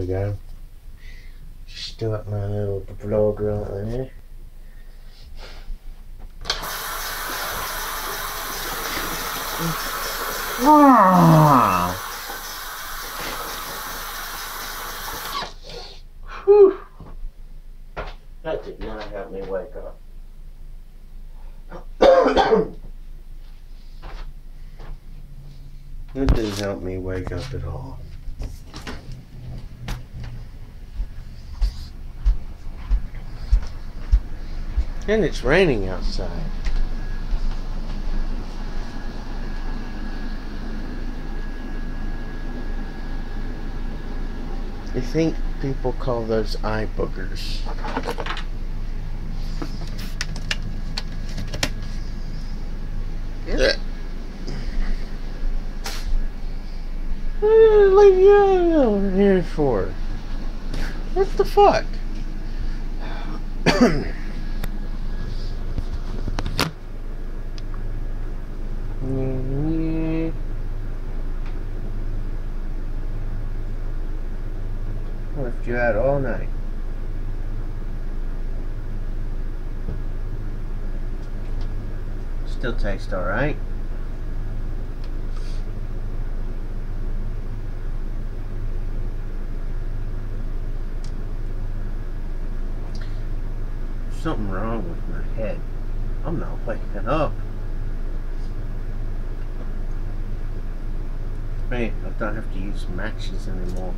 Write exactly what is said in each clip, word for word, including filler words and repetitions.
we go. Start my little vlog right there. Ah. Whew. That did not help me wake up. That didn't help me wake up at all. And it's raining outside. I think people call those eye boogers. Yeah. Like, yeah, here for what the fuck? Left you out all night. Still tastes all right. Something wrong with my head. I'm not waking up. Man, I don't have to use matches anymore.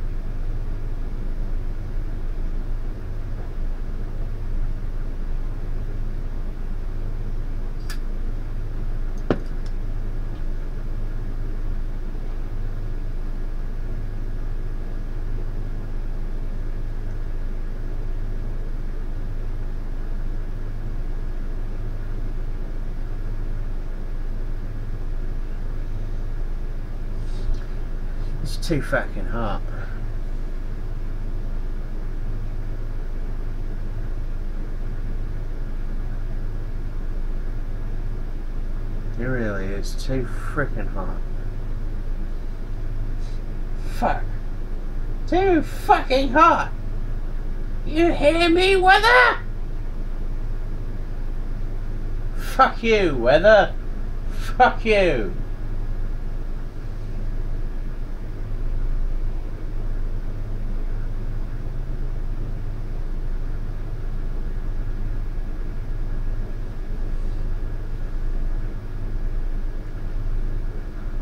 It's too fucking hot. It really is too freaking hot. Fuck. Too fucking hot. You hear me, weather? Fuck you, weather. Fuck you.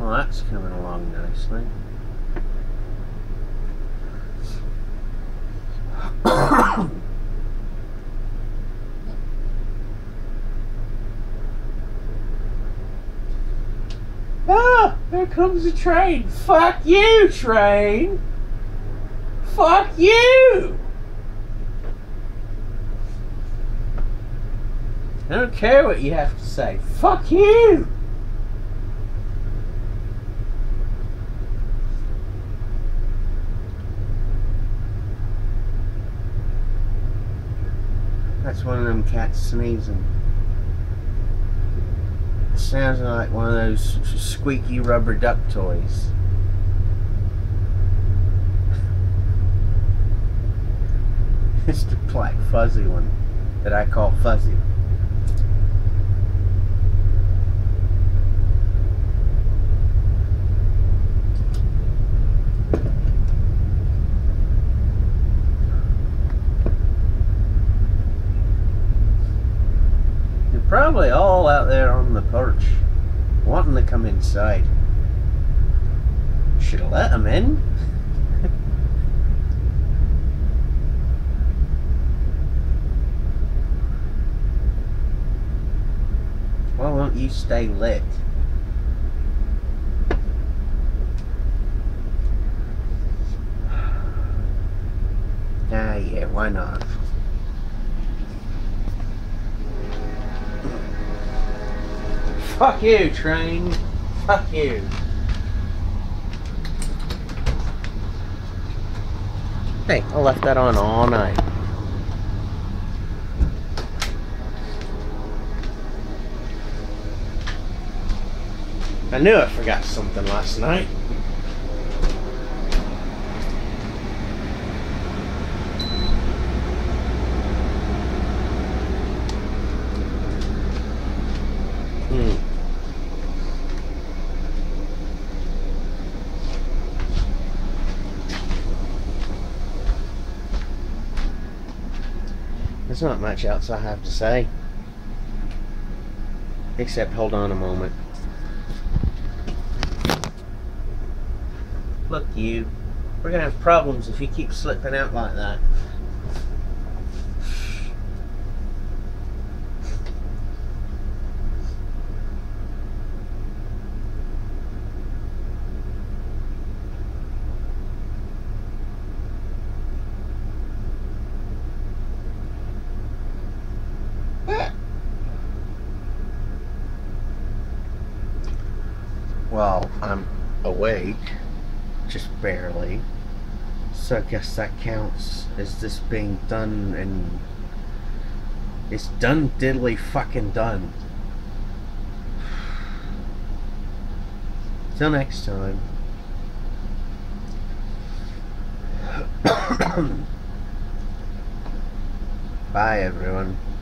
That's coming along nicely. Ah! There comes a train! Fuck you, train! Fuck you! I don't care what you have to say. Fuck you! That's one of them cats sneezing. It sounds like one of those squeaky rubber duck toys. It's the black fuzzy one that I call Fuzzy. Probably all out there on the porch, wanting to come inside. Should have let them in. Why won't you stay lit? Ah, yeah, why not? Fuck you, train. Fuck you. Hey, I left that on all night. I knew I forgot something last night. There's not much else I have to say, except hold on a moment. Look, you, we're gonna have problems if you keep slipping out like that. Well, I'm awake, just barely, so I guess that counts as this being done, and it's done diddly fucking done. Till next time. Bye everyone.